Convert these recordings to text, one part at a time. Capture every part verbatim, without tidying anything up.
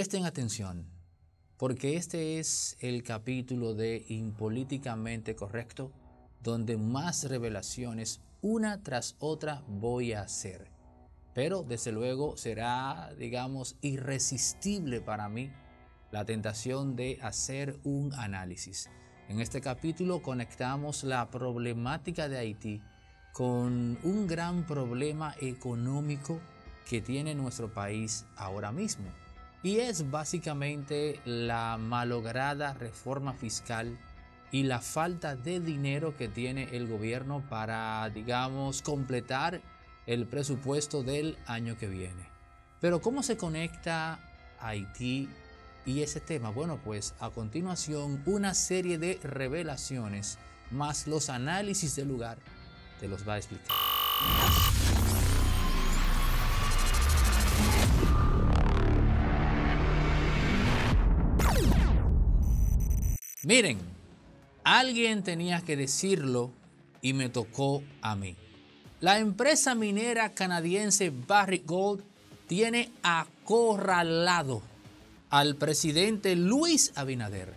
Presten atención, porque este es el capítulo de Impolíticamente Correcto, donde más revelaciones una tras otra voy a hacer. Pero desde luego será, digamos, irresistible para mí la tentación de hacer un análisis. En este capítulo conectamos la problemática de Haití con un gran problema económico que tiene nuestro país ahora mismo. Y es básicamente la malograda reforma fiscal y la falta de dinero que tiene el gobierno para, digamos, completar el presupuesto del año que viene. Pero ¿cómo se conecta Haití y ese tema? Bueno, pues a continuación una serie de revelaciones más los análisis del lugar te los va a explicar. Miren, alguien tenía que decirlo y me tocó a mí. La empresa minera canadiense Barrick Gold tiene acorralado al presidente Luis Abinader.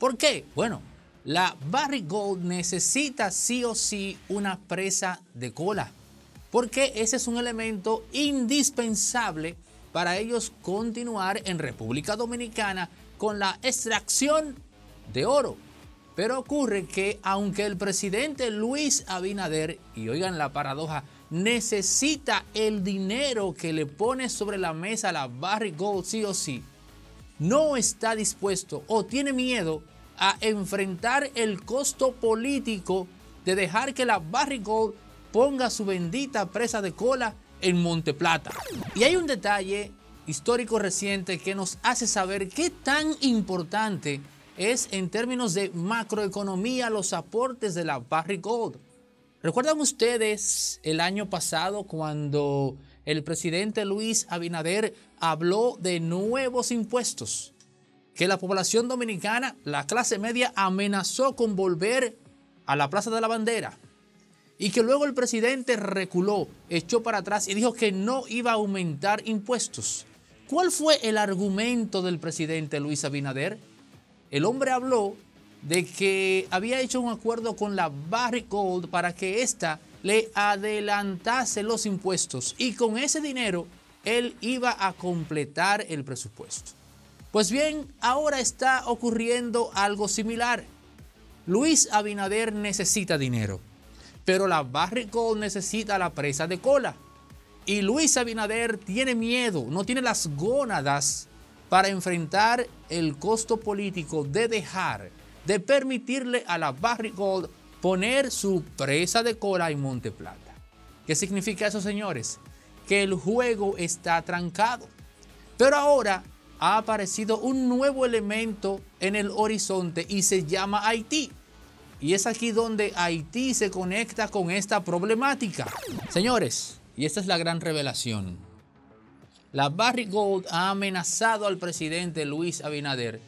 ¿Por qué? Bueno, la Barrick Gold necesita sí o sí una presa de cola, porque ese es un elemento indispensable para ellos continuar en República Dominicana con la extracción de oro. Pero ocurre que aunque el presidente Luis Abinader, y oigan la paradoja, necesita el dinero que le pone sobre la mesa la Barrick Gold sí o sí, no está dispuesto o tiene miedo a enfrentar el costo político de dejar que la Barrick Gold ponga su bendita presa de cola en Monteplata. Y hay un detalle histórico reciente que nos hace saber qué tan importante es en términos de macroeconomía los aportes de la Barrick Gold. ¿Recuerdan ustedes el año pasado cuando el presidente Luis Abinader habló de nuevos impuestos? Que la población dominicana, la clase media, amenazó con volver a la Plaza de la Bandera. Y que luego el presidente reculó, echó para atrás y dijo que no iba a aumentar impuestos. ¿Cuál fue el argumento del presidente Luis Abinader? El hombre habló de que había hecho un acuerdo con la Barrick Gold para que ésta le adelantase los impuestos y con ese dinero él iba a completar el presupuesto. Pues bien, ahora está ocurriendo algo similar. Luis Abinader necesita dinero, pero la Barrick Gold necesita la presa de cola. Y Luis Abinader tiene miedo, no tiene las gónadas para enfrentar el costo político de dejar, de permitirle a la Barrick Gold poner su presa de cola en Monteplata. ¿Qué significa eso, señores? Que el juego está trancado. Pero ahora ha aparecido un nuevo elemento en el horizonte y se llama Haití. Y es aquí donde Haití se conecta con esta problemática. Señores, y esta es la gran revelación. La Barrick Gold ha amenazado al presidente Luis Abinader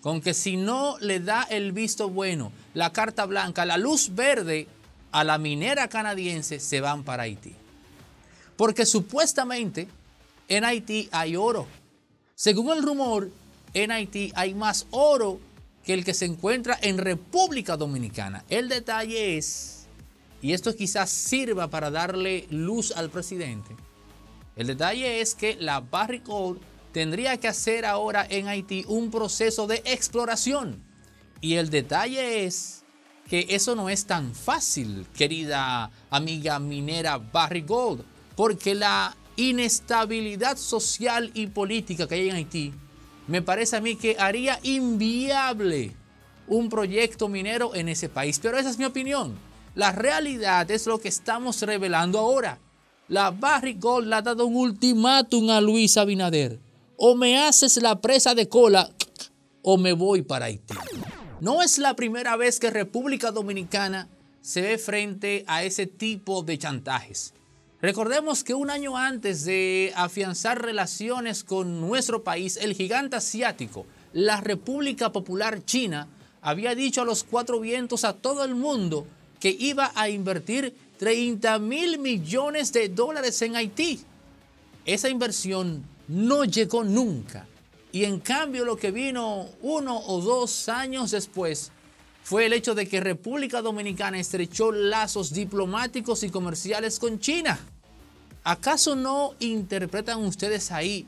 con que si no le da el visto bueno, la carta blanca, la luz verde a la minera canadiense, se van para Haití. Porque supuestamente en Haití hay oro. Según el rumor, en Haití hay más oro que el que se encuentra en República Dominicana. El detalle es, y esto quizás sirva para darle luz al presidente, el detalle es que la Barrick Gold tendría que hacer ahora en Haití un proceso de exploración. Y el detalle es que eso no es tan fácil, querida amiga minera Barrick Gold, porque la inestabilidad social y política que hay en Haití me parece a mí que haría inviable un proyecto minero en ese país. Pero esa es mi opinión. La realidad es lo que estamos revelando ahora. La Barrick Gold le ha dado un ultimátum a Luis Abinader. O me haces la presa de cola o me voy para Haití. No es la primera vez que República Dominicana se ve frente a ese tipo de chantajes. Recordemos que un año antes de afianzar relaciones con nuestro país, el gigante asiático, la República Popular China, había dicho a los cuatro vientos a todo el mundo que iba a invertir treinta mil millones de dólares en Haití. Esa inversión no llegó nunca. Y en cambio lo que vino uno o dos años después fue el hecho de que República Dominicana estrechó lazos diplomáticos y comerciales con China. ¿Acaso no interpretan ustedes ahí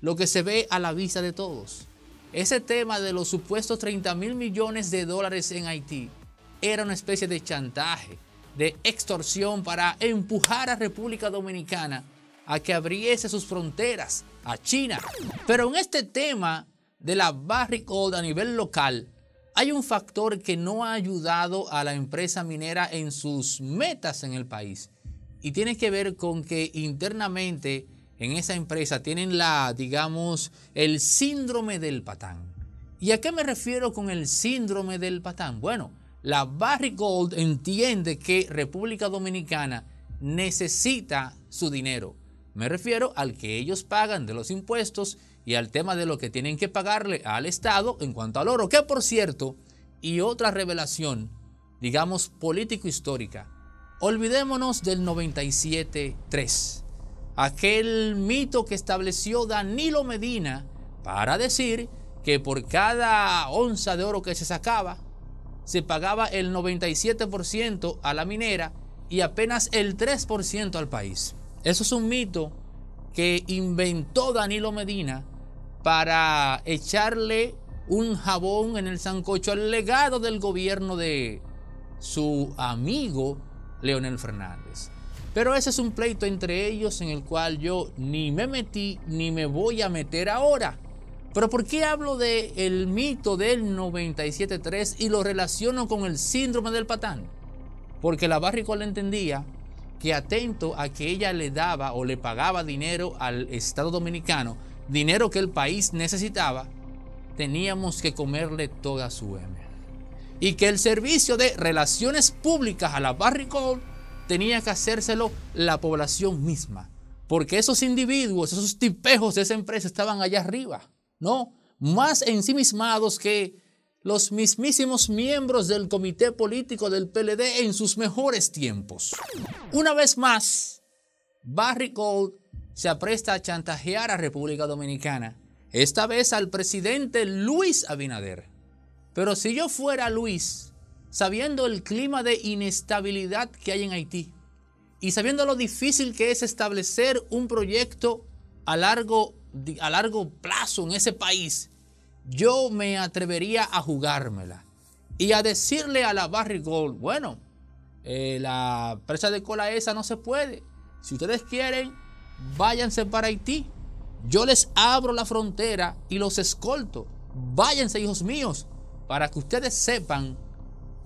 lo que se ve a la vista de todos? Ese tema de los supuestos treinta mil millones de dólares en Haití era una especie de chantaje, de extorsión para empujar a República Dominicana a que abriese sus fronteras a China. Pero en este tema de la Barrick Gold a nivel local, hay un factor que no ha ayudado a la empresa minera en sus metas en el país. Y tiene que ver con que internamente en esa empresa tienen la, digamos, el síndrome del patán. ¿Y a qué me refiero con el síndrome del patán? Bueno, la Barrick Gold entiende que República Dominicana necesita su dinero. Me refiero al que ellos pagan de los impuestos y al tema de lo que tienen que pagarle al Estado en cuanto al oro. Que por cierto, y otra revelación, digamos, político-histórica. Olvidémonos del noventa y siete tres. Aquel mito que estableció Danilo Medina para decir que por cada onza de oro que se sacaba, se pagaba el noventa y siete por ciento a la minera y apenas el tres por ciento al país. Eso es un mito que inventó Danilo Medina para echarle un jabón en el sancocho al legado del gobierno de su amigo Leonel Fernández. Pero ese es un pleito entre ellos en el cual yo ni me metí ni me voy a meter ahora. Pero ¿por qué hablo del mito del noventa y siete tres y lo relaciono con el síndrome del patán? Porque la Barrick Gold entendía que atento a que ella le daba o le pagaba dinero al Estado Dominicano, dinero que el país necesitaba, teníamos que comerle toda su M. Y que el servicio de relaciones públicas a la Barrick Gold tenía que hacérselo la población misma. Porque esos individuos, esos tipejos de esa empresa estaban allá arriba. No, más ensimismados que los mismísimos miembros del comité político del P L D en sus mejores tiempos. Una vez más, Barrick Gold se apresta a chantajear a República Dominicana, esta vez al presidente Luis Abinader. Pero si yo fuera Luis, sabiendo el clima de inestabilidad que hay en Haití y sabiendo lo difícil que es establecer un proyecto a largo plazo, a largo plazo en ese país, yo me atrevería a jugármela y a decirle a la Barrick Gold, bueno, eh, la presa de cola esa no se puede, si ustedes quieren váyanse para Haití, yo les abro la frontera y los escolto, váyanse hijos míos, para que ustedes sepan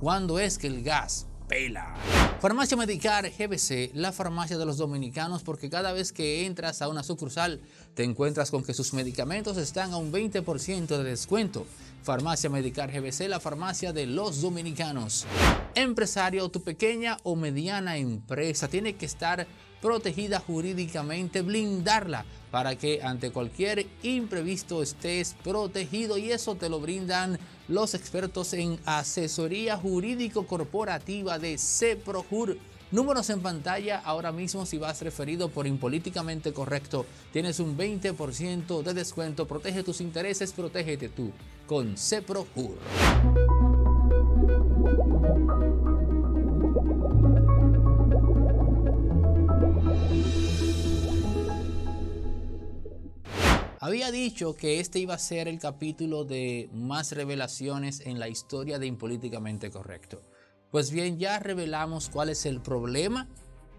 cuándo es que el gas pela. Farmacia Medicar G B C, la farmacia de los dominicanos, porque cada vez que entras a una sucursal te encuentras con que sus medicamentos están a un veinte por ciento de descuento. Farmacia Medicar G B C, la farmacia de los dominicanos. Empresario, tu pequeña o mediana empresa tiene que estar protegida jurídicamente, blindarla para que ante cualquier imprevisto estés protegido, y eso te lo brindan los expertos en asesoría jurídico-corporativa de CEPROJUR. Números en pantalla ahora mismo. Si vas referido por Impolíticamente Correcto, tienes un veinte por ciento de descuento. Protege tus intereses, protégete tú con CEPROJUR. Había dicho que este iba a ser el capítulo de más revelaciones en la historia de Impolíticamente Correcto. Pues bien, ya revelamos cuál es el problema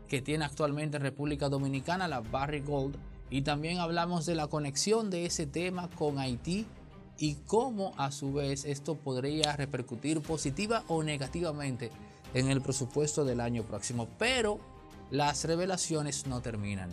que tiene actualmente República Dominicana, la Barrick Gold, y también hablamos de la conexión de ese tema con Haití y cómo a su vez esto podría repercutir positiva o negativamente en el presupuesto del año próximo. Pero las revelaciones no terminan.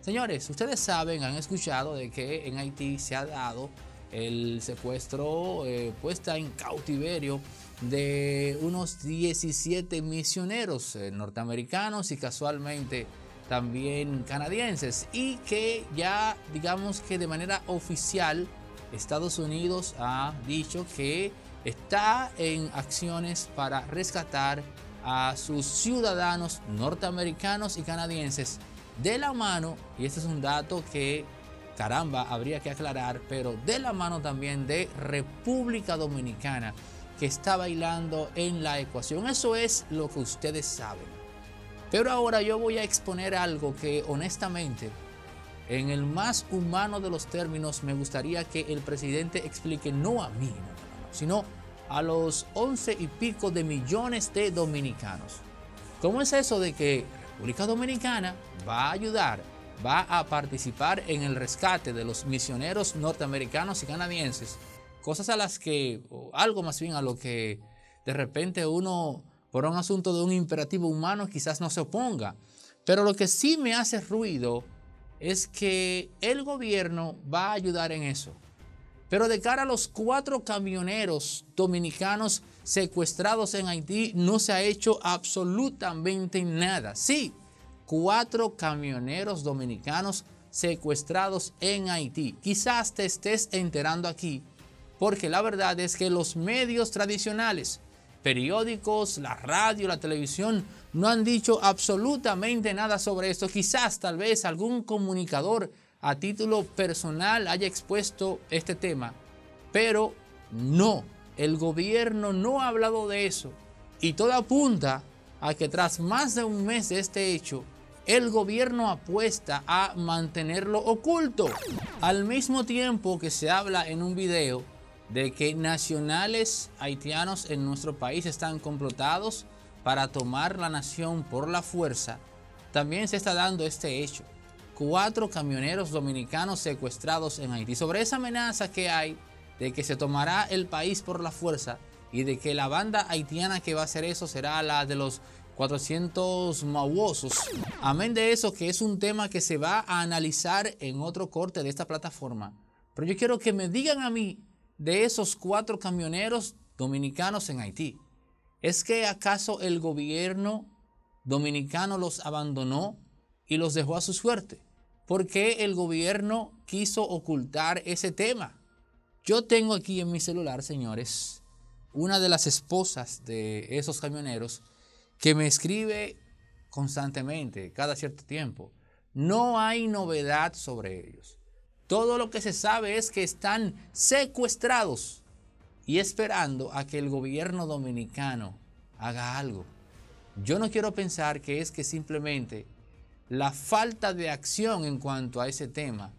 Señores, ustedes saben, han escuchado de que en Haití se ha dado el secuestro, eh, puesta en cautiverio de unos diecisiete misioneros eh, norteamericanos y casualmente también canadienses, y que ya digamos que de manera oficial Estados Unidos ha dicho que está en acciones para rescatar a sus ciudadanos norteamericanos y canadienses de la mano. Y este es un dato que caramba, habría que aclarar, pero de la mano también de República Dominicana, que está bailando en la ecuación. Eso es lo que ustedes saben. Pero ahora yo voy a exponer algo que, honestamente, en el más humano de los términos, me gustaría que el presidente explique, no a mí, sino a los once y pico de millones de dominicanos. ¿Cómo es eso de que República Dominicana va a ayudar, va a participar en el rescate de los misioneros norteamericanos y canadienses? Cosas a las que, o algo más bien a lo que de repente uno, por un asunto de un imperativo humano, quizás no se oponga. Pero lo que sí me hace ruido es que el gobierno va a ayudar en eso. Pero de cara a los cuatro camioneros dominicanos secuestrados en Haití, no se ha hecho absolutamente nada. Sí, cuatro camioneros dominicanos secuestrados en Haití. Quizás te estés enterando aquí, porque la verdad es que los medios tradicionales, periódicos, la radio, la televisión, no han dicho absolutamente nada sobre esto. Quizás, tal vez, algún comunicador a título personal haya expuesto este tema, pero no, el gobierno no ha hablado de eso, y todo apunta a que tras más de un mes de este hecho, el gobierno apuesta a mantenerlo oculto, al mismo tiempo que se habla en un video de que nacionales haitianos en nuestro país están complotados para tomar la nación por la fuerza. También se está dando este hecho. Cuatro camioneros dominicanos secuestrados en Haití. Sobre esa amenaza que hay de que se tomará el país por la fuerza y de que la banda haitiana que va a hacer eso será la de los cuatrocientos mauosos. Amén de eso, que es un tema que se va a analizar en otro corte de esta plataforma. Pero yo quiero que me digan a mí de esos cuatro camioneros dominicanos en Haití. ¿Es que acaso el gobierno dominicano los abandonó y los dejó a su suerte? ¿Por qué el gobierno quiso ocultar ese tema? Yo tengo aquí en mi celular, señores, una de las esposas de esos camioneros que me escribe constantemente, cada cierto tiempo. No hay novedad sobre ellos. Todo lo que se sabe es que están secuestrados y esperando a que el gobierno dominicano haga algo. Yo no quiero pensar que es que simplemente la falta de acción en cuanto a ese tema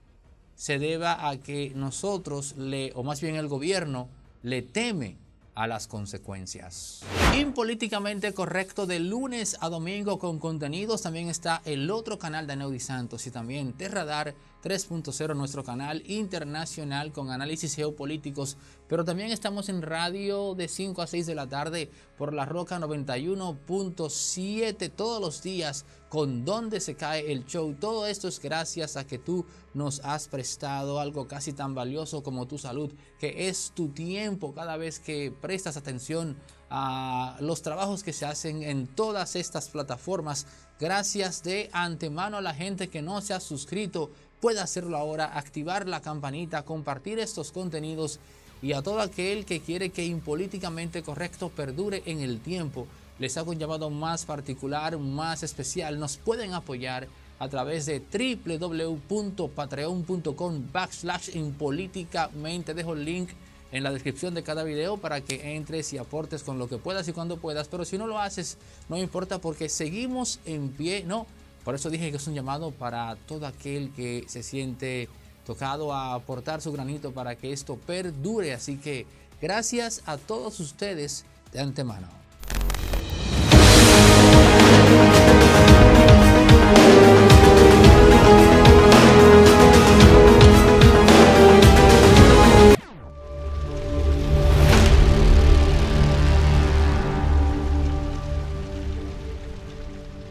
se deba a que nosotros, le, o más bien el gobierno, le teme a las consecuencias. Impolíticamente Correcto, de lunes a domingo con contenidos. También está el otro canal de Aneudys Santos y también Terradar tres punto cero, nuestro canal internacional con análisis geopolíticos. Pero también estamos en radio de cinco a seis de la tarde por la Roca noventa y uno punto siete todos los días con Donde se cae el show. Todo esto es gracias a que tú nos has prestado algo casi tan valioso como tu salud, que es tu tiempo. Cada vez que prestas atención a los trabajos que se hacen en todas estas plataformas, gracias de antemano a la gente que no se ha suscrito, puede hacerlo ahora, activar la campanita, compartir estos contenidos, y a todo aquel que quiere que Impolíticamente Correcto perdure en el tiempo, les hago un llamado más particular, más especial. Nos pueden apoyar a través de doble u doble u doble u punto patreon punto com backslash impolíticamente. Dejo el link en la descripción de cada video para que entres y aportes con lo que puedas y cuando puedas. Pero si no lo haces, no importa, porque seguimos en pie, ¿no? Por eso dije que es un llamado para todo aquel que se siente tocado a aportar su granito para que esto perdure. Así que gracias a todos ustedes de antemano.